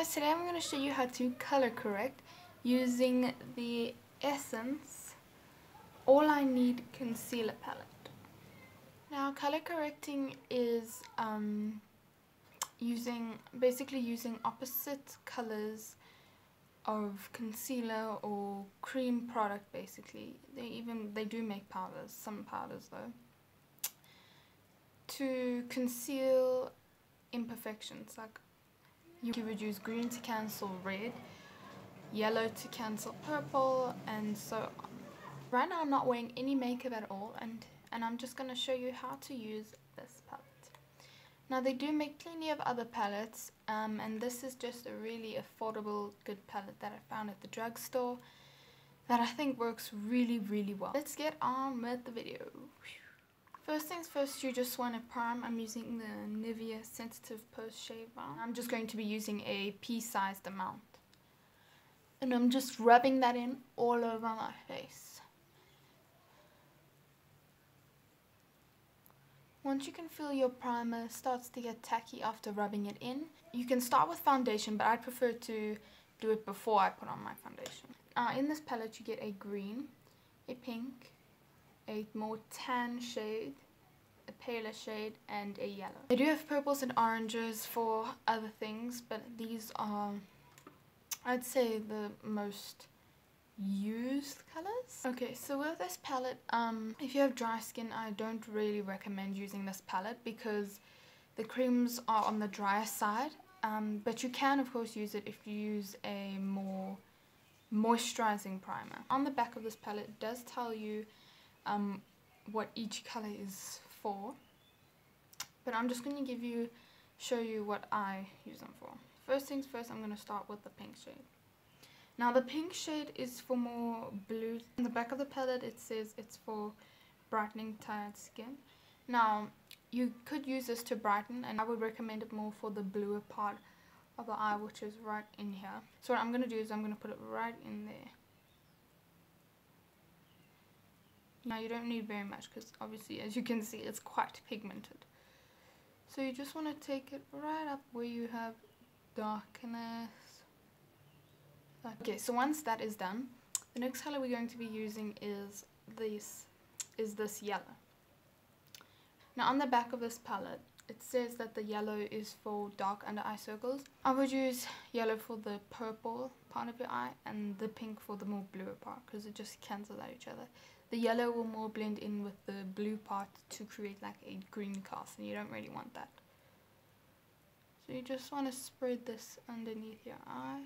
guys, today I'm going to show you how to color correct using the Essence All I Need Concealer Palette. Now, color correcting is basically using opposite colors of concealer or cream product. Basically, they do make powders, some powders though, to conceal imperfections. Like, you would use green to cancel red, yellow to cancel purple, and so on. Right now I'm not wearing any makeup at all, and I'm just going to show you how to use this palette. Now, they do make plenty of other palettes, and this is just a really affordable, good palette that I found at the drugstore that I think works really, really well. Let's get on with the video. First things first, you just want to prime. I'm using the Nivea Sensitive Post Shave Balm. I'm just going to be using a pea-sized amount. And I'm just rubbing that in all over my face. Once you can feel your primer starts to get tacky after rubbing it in, you can start with foundation, but I prefer to do it before I put on my foundation. In this palette you get a green, a pink, a more tan shade, a paler shade, and a yellow. They do have purples and oranges for other things, but these are, I'd say, the most used colors. Okay, so with this palette, if you have dry skin, I don't really recommend using this palette because the creams are on the drier side, but you can of course use it if you use a more moisturizing primer. On the back of this palette, it does tell you what each color is for, but I'm just going to show you what I use them for. First things first, I'm going to start with the pink shade. Now, the pink shade is for more blues. On the back of the palette it says it's for brightening tired skin. Now, you could use this to brighten, and I would recommend it more for the bluer part of the eye, which is right in here. So what I'm going to do is I'm going to put it right in there. Now, you don't need very much because obviously, as you can see, it's quite pigmented. So you just want to take it right up where you have darkness. Okay, so once that is done, the next color we're going to be using is this yellow. Now, on the back of this palette, it says that the yellow is for dark under eye circles. I would use yellow for the purple part of your eye and the pink for the more bluer part, because it just cancels out each other. The yellow will more blend in with the blue part to create like a green cast, and you don't really want that. So you just want to spread this underneath your eye.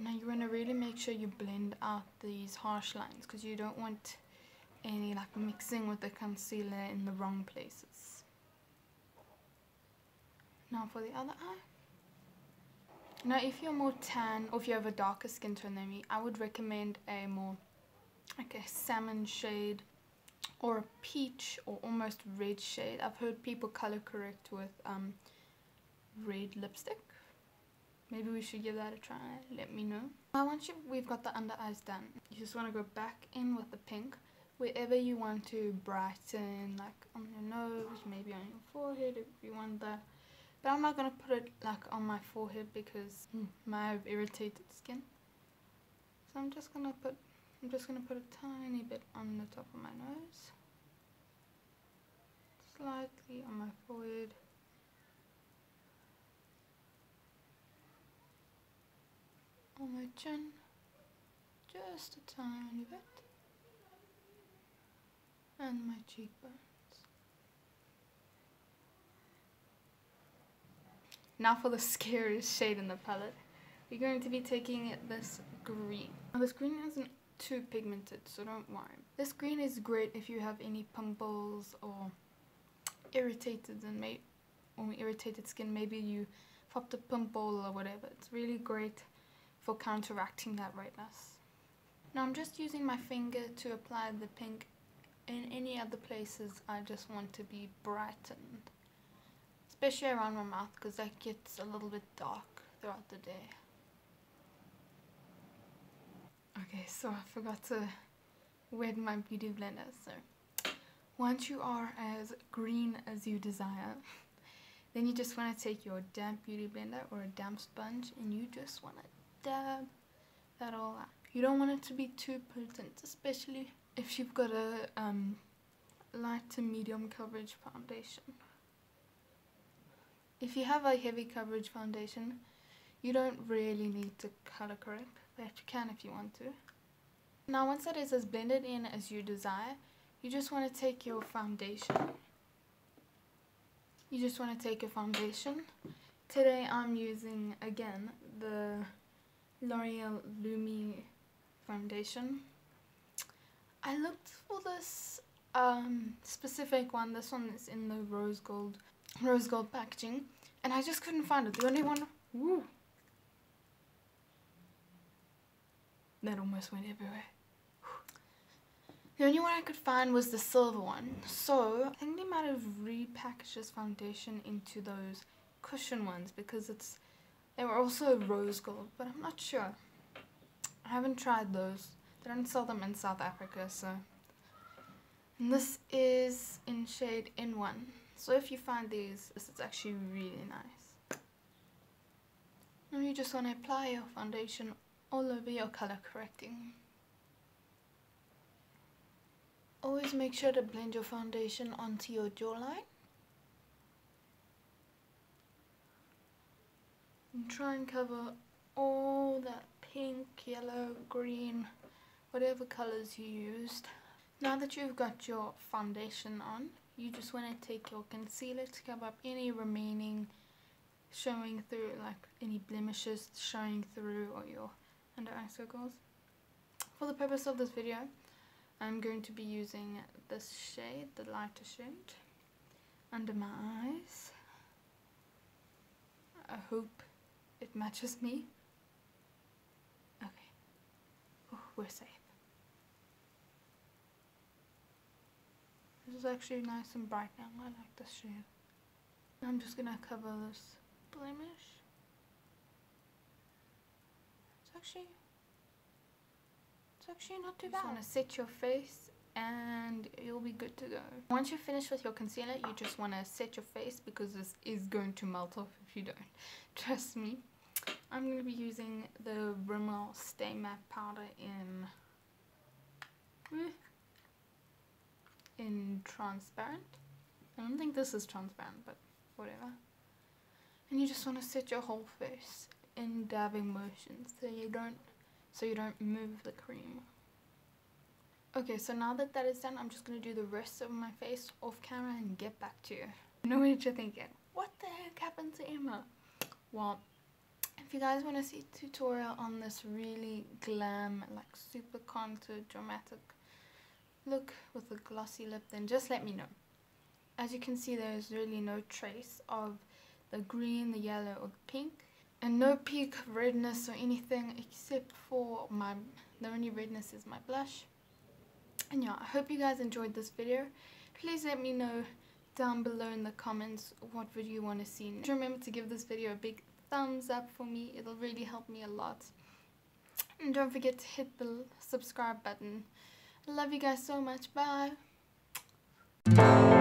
Now, you want to really make sure you blend out these harsh lines, because you don't want any like mixing with the concealer in the wrong places. Now, for the other eye. Now, if you're more tan or if you have a darker skin tone than me, I would recommend a more like a salmon shade or a peach or almost red shade. I've heard people color correct with red lipstick. Maybe we should give that a try. Let me know. Now, once we've got the under eyes done, you just want to go back in with the pink wherever you want to brighten, like on your nose, maybe on your forehead if you want that. But I'm not going to put it like on my forehead because I have irritated skin. So I'm just going to put a tiny bit on the top of my nose, slightly on my forehead. On my chin, just a tiny bit, and my cheekbones. Now, for the scariest shade in the palette, we're going to be taking this green. Now, this green isn't too pigmented, so don't worry. This green is great if you have any pimples or irritated skin. Maybe you popped a pimple or whatever. It's really great for counteracting that redness. Now, I'm just using my finger to apply the pink. In any other places, I just want to be brightened, especially around my mouth, because that gets a little bit dark throughout the day. Okay, so I forgot to wet my beauty blender. So once you are as green as you desire, Then you just want to take your damp beauty blender or a damp sponge and you just want to dab that all out. You don't want it to be too potent, especially if you've got a light to medium coverage foundation. If you have a heavy coverage foundation, you don't really need to color correct, but you can if you want to. Now once that is as blended in as you desire, you just want to take your foundation. Today I'm using, again, the L'Oreal Lumi foundation. I looked for this specific one. This one is in the rose gold packaging, and I just couldn't find it. The only one, woo, that almost went everywhere. The only one I could find was the silver one, so I think they might have repackaged this foundation into those cushion ones because they were also rose gold, but I'm not sure. I haven't tried those. They don't sell them in South Africa, so. And this is in shade N1. So if you find these, this is actually really nice. Now you just want to apply your foundation all over your color correcting. Always make sure to blend your foundation onto your jawline. And try and cover all that pink, yellow, green, whatever colors you used. Now that you've got your foundation on, you just want to take your concealer to cover up any remaining showing through, like any blemishes showing through or your under eye circles. For the purpose of this video, I'm going to be using this shade, the lighter shade, under my eyes. I hope it matches me. Okay. Oh, we're safe. This is actually nice and bright now. I like this shade. I'm just going to cover this blemish. It's actually not too bad. Just want to set your face and you'll be good to go. Once you're finished with your concealer, you just want to set your face because this is going to melt off if you don't. Trust me. I'm going to be using the Rimmel Stay Matte powder in transparent. I don't think this is transparent, but whatever. And you just want to set your whole face in dabbing motions so you don't move the cream. Okay, so now that that is done, I'm just going to do the rest of my face off camera and get back to you. I know what you're thinking. What the heck happened to Emma? Well, if you guys want to see a tutorial on this really glam, like super contoured, dramatic look with a glossy lip, then just let me know. As you can see, there is really no trace of the green, the yellow or the pink, and no peak redness or anything except for the only redness is my blush. And yeah, I hope you guys enjoyed this video. Please let me know down below in the comments what video you want to see next. Remember to give this video a big thumbs up for me. It'll really help me a lot. And don't forget to hit the subscribe button. I love you guys so much. Bye.